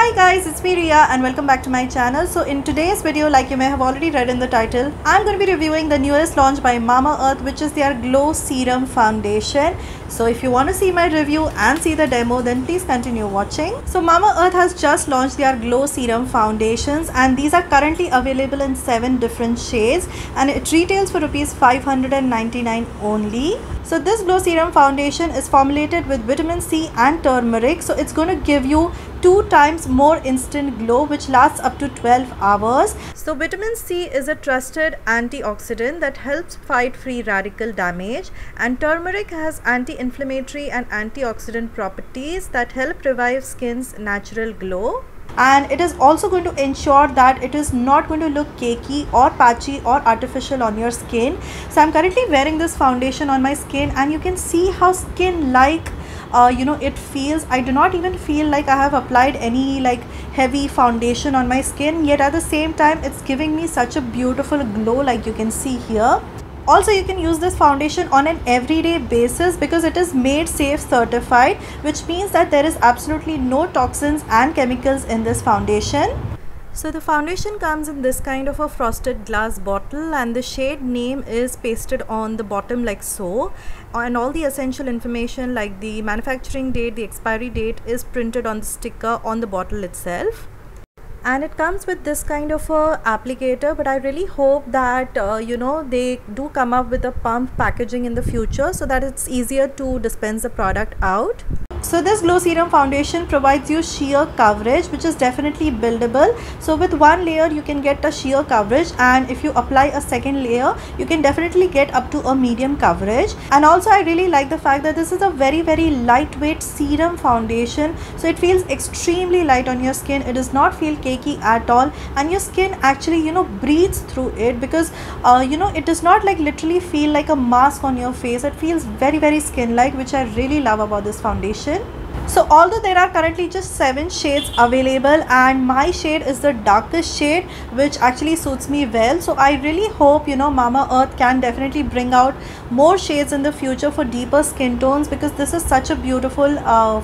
Hi guys, it's me Riya and welcome back to my channel. So in today's video, like you may have already read in the title, I'm going to be reviewing the newest launch by Mamaearth, which is their Glow Serum Foundation. So if you want to see my review and see the demo, then please continue watching. So Mamaearth has just launched their Glow Serum Foundations, and these are currently available in 7 different shades, and it retails for ₹599 only. So this Glow Serum Foundation is formulated with vitamin C and turmeric, so it's going to give you 2 times more instant glow, which lasts up to 12 hours. So vitamin C is a trusted antioxidant that helps fight free radical damage, and turmeric has anti-inflammatory and antioxidant properties that help revive skin's natural glow. And it is also going to ensure that it is not going to look cakey or patchy or artificial on your skin. So I'm currently wearing this foundation on my skin, and you can see how skin-like it feels. I do not even feel like I have applied any like heavy foundation on my skin, yet at the same time it's giving me such a beautiful glow, like you can see here. Also, you can use this foundation on an everyday basis because it is Made Safe certified, which means that there is absolutely no toxins and chemicals in this foundation. So the foundation comes in this kind of a frosted glass bottle, and the shade name is pasted on the bottom like so, and all the essential information like the manufacturing date, the expiry date is printed on the sticker on the bottle itself. And it comes with this kind of a applicator, but I really hope that they do come up with a pump packaging in the future so that it's easier to dispense the product out. So this Glow Serum Foundation provides you sheer coverage, which is definitely buildable. So with one layer you can get a sheer coverage, and if you apply a second layer you can definitely get up to a medium coverage. And also I really like the fact that this is a very, very lightweight serum foundation, so it feels extremely light on your skin. It does not feel cakey at all, and your skin actually breathes through it because it does not like literally feel like a mask on your face. It feels very, very skin-like, which I really love about this foundation. So although there are currently just 7 shades available, and my shade is the darkest shade, which actually suits me well. So I really hope Mamaearth can definitely bring out more shades in the future for deeper skin tones, because this is such a beautiful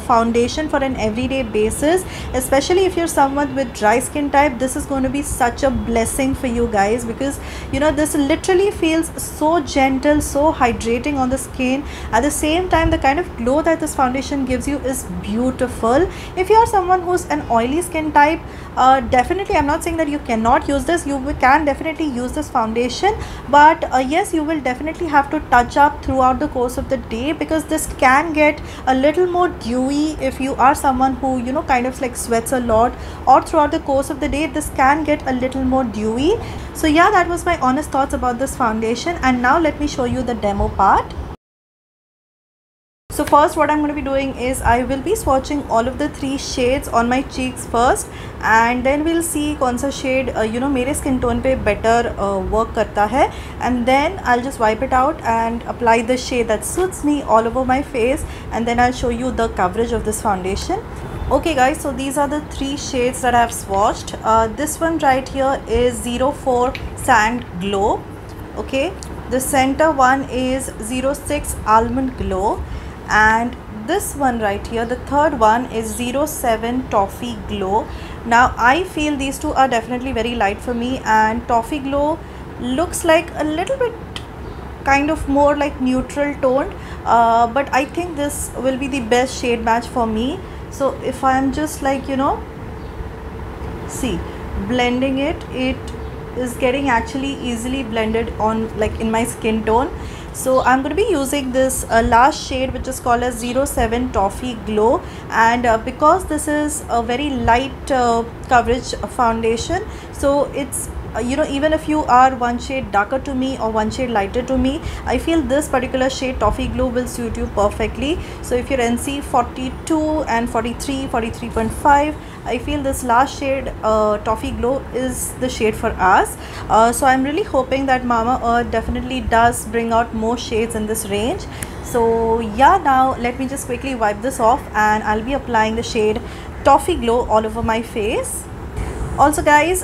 foundation for an everyday basis, especially if you're someone with dry skin type. This is going to be such a blessing for you guys, because this literally feels so gentle, so hydrating on the skin. At the same time, the kind of glow that this foundation gives you is beautiful. If you are someone who's an oily skin type, definitely I'm not saying that you cannot use this. You can definitely use this foundation, but yes, you will definitely have to touch up throughout the course of the day, because this can get a little more dewy if you are someone who kind of like sweats a lot, or throughout the course of the day this can get a little more dewy. So yeah, that was my honest thoughts about this foundation, and now let me show you the demo part. So first, what I'm going to be doing is I will be swatching all of the 3 shades on my cheeks first, and then we'll see कौन सा shade मेरे skin tone पे better work करता है, and then I'll just wipe it out and apply the shade that suits me all over my face, and then I'll show you the coverage of this foundation. Okay guys, so these are the 3 shades that I've swatched. This one right here is 04 Sand Glow. Okay, the center one is 06 Almond Glow, and this one right here, the third one, is 07 Toffee Glow. Now I feel these 2 are definitely very light for me, and Toffee Glow looks like a little bit kind of more like neutral toned, but I think this will be the best shade match for me. So if I am just like see, blending it, it is getting actually easily blended on like in my skin tone. So I'm going to be using this last shade, which is called as 07 Toffee Glow, and because this is a very light coverage foundation, so it's even if you are one shade darker to me or one shade lighter to me, I feel this particular shade Toffee Glow will suit you perfectly. So if you're NC 42 and 43, 43.5, I feel this last shade Toffee Glow is the shade for us. So I'm really hoping that Mamaearth definitely does bring out more shades in this range. So yeah, now let me just quickly wipe this off, and I'll be applying the shade Toffee Glow all over my face. Also guys,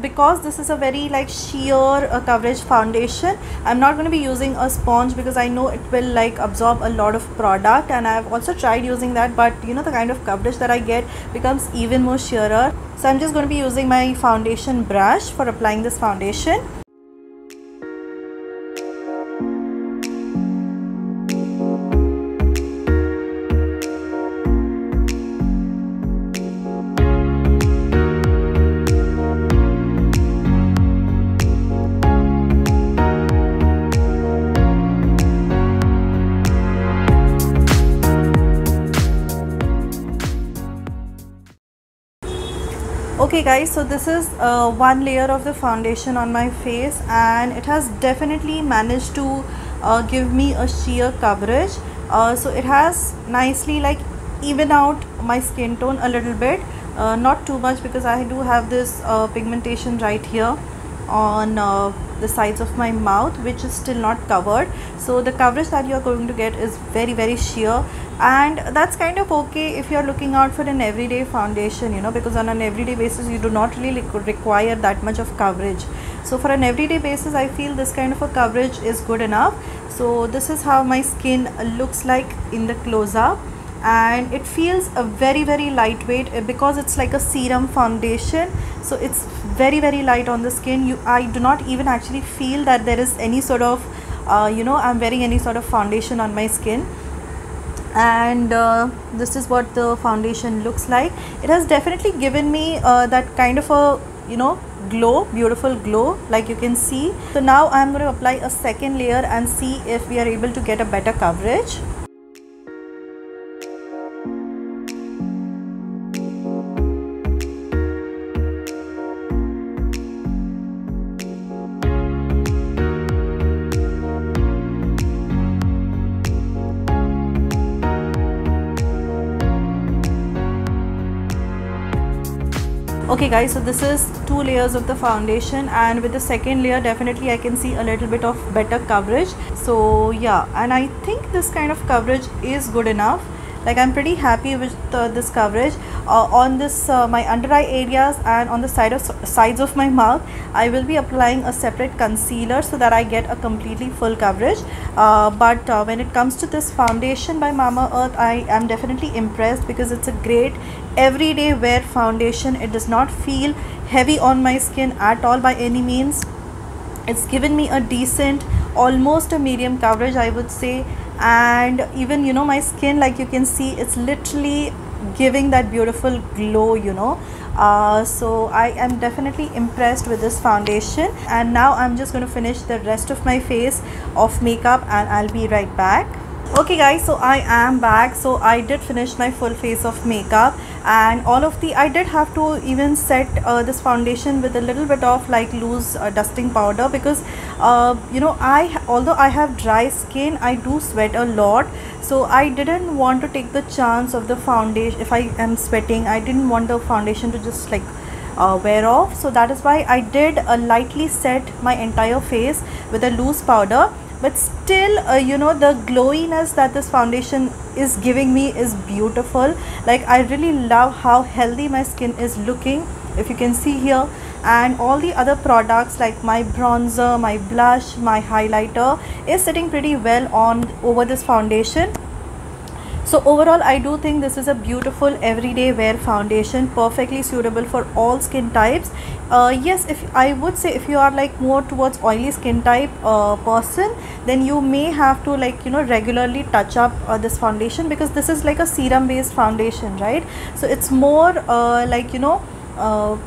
because this is a very like sheer coverage foundation, I'm not going to be using a sponge because I know it will like absorb a lot of product, and I've also tried using that, but you know the kind of coverage that I get becomes even more sheerer. So I'm just going to be using my foundation brush for applying this foundation. Okay guys, so this is one layer of the foundation on my face, and it has definitely managed to give me a sheer coverage. So it has nicely like evened out my skin tone a little bit, not too much because I do have this pigmentation right here on the sides of my mouth, which is still not covered. So the coverage that you are going to get is very sheer, and that's kind of okay if you are looking out for an everyday foundation, you know, because on an everyday basis you do not really require that much of coverage. So for an everyday basis, I feel this kind of a coverage is good enough. So this is how my skin looks like in the close-up, and it feels a very lightweight because it's like a serum foundation, so it's very light on the skin. I do not even actually feel that there is any sort of you know, I'm wearing any sort of foundation on my skin. And this is what the foundation looks like. It has definitely given me that kind of a, you know, glow, beautiful glow, like you can see. So now I'm going to apply a second layer and see if we are able to get a better coverage. Okay guys, so this is two layers of the foundation, and with the second layer definitely I can see a little bit of better coverage. So yeah, and I think this kind of coverage is good enough. Like I'm pretty happy with this coverage on this my under eye areas, and on the sides of my mouth I will be applying a separate concealer so that I get a completely full coverage. But when it comes to this foundation by Mamaearth, I am definitely impressed because it's a great everyday wear foundation. It does not feel heavy on my skin at all by any means. It's given me a decent, almost a medium coverage, I would say. And even, you know, my skin, like you can see, it's literally giving that beautiful glow, you know. So I am definitely impressed with this foundation, and now I'm just going to finish the rest of my face of makeup and I'll be right back. Okay guys, so I am back. So I did finish my full face of makeup, and all of the I did have to even set this foundation with a little bit of like loose dusting powder because you know, although I have dry skin, I do sweat a lot. So I didn't want to take the chance of the foundation. If I am sweating, I didn't want the foundation to just like wear off. So that is why I did lightly set my entire face with a loose powder. But still, you know, the glowiness that this foundation is giving me is beautiful. Like I really love how healthy my skin is looking, if you can see here. And all the other products like my bronzer, my blush, my highlighter is sitting pretty well on over this foundation. So overall, I do think this is a beautiful everyday wear foundation, perfectly suitable for all skin types. Yes, I would say if you are like more towards oily skin type person, then you may have to like, you know, regularly touch up this foundation because this is like a serum based foundation, right? So it's more like, you know,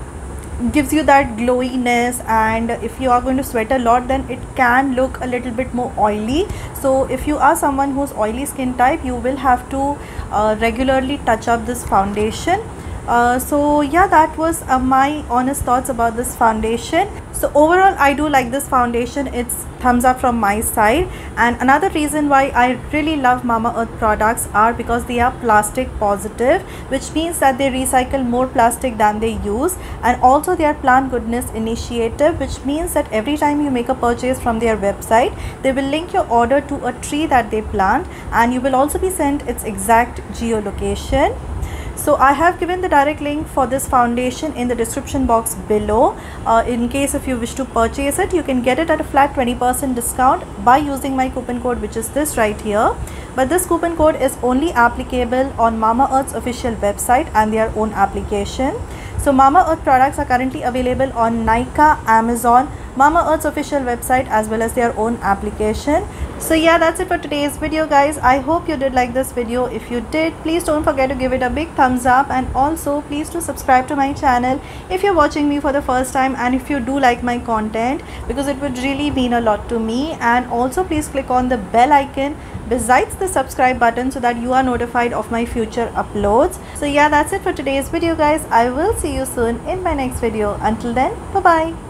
gives you that glowiness, and if you are going to sweat a lot, then it can look a little bit more oily. So if you are someone who's oily skin type, you will have to regularly touch up this foundation. So yeah, that was my honest thoughts about this foundation. So overall, I do like this foundation. It's thumbs up from my side. And another reason why I really love Mamaearth products are because they are plastic positive, which means that they recycle more plastic than they use, and also they are plant goodness initiative, which means that every time you make a purchase from their website, they will link your order to a tree that they plant, and you will also be sent its exact geolocation. So I have given the direct link for this foundation in the description box below. In case if you wish to purchase it, you can get it at a flat 20% discount by using my coupon code, which is this right here. But this coupon code is only applicable on Mamaearth's official website and their own application. So Mamaearth products are currently available on Nykaa, Amazon, Mamaearth's official website as well as their own application. So yeah, that's it for today's video, guys. I hope you did like this video. If you did, please don't forget to give it a big thumbs up, and also please do subscribe to my channel if you're watching me for the first time and if you do like my content, because it would really mean a lot to me. And also please click on the bell icon besides the subscribe button so that you are notified of my future uploads. So yeah, that's it for today's video, guys. I will see you soon in my next video. Until then, bye bye.